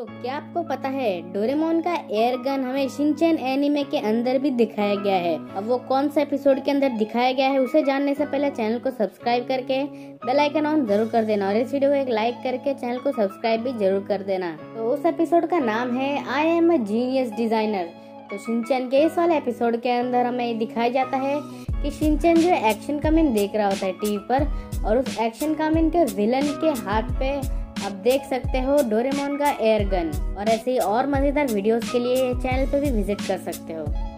तो क्या आपको पता है डोरेमोन का एयर गन हमें शिनचैन एनीमे के अंदर भी दिखाया गया है। अब वो कौन सा एपिसोड के अंदर दिखाया गया है उसे जानने से पहले चैनल को सब्सक्राइब करके बेल आइकन ऑन जरूर कर देना और इस वीडियो को एक लाइक करके चैनल को सब्सक्राइब भी जरूर कर देना। तो उस एपिसोड का नाम है I am a genius designer. तो शिनचैन के इस वाले एपिसोड के अंदर हमें दिखाया जाता है कि शिनचैन जो एक्शन कामेन देख रहा होता है टीवी पर और उस एक्शन कामेन के विलन के हाथ पे आप देख सकते हो डोरेमोन का एयर गन। और ऐसे ही और मजेदार वीडियोस के लिए चैनल पे भी विजिट कर सकते हो।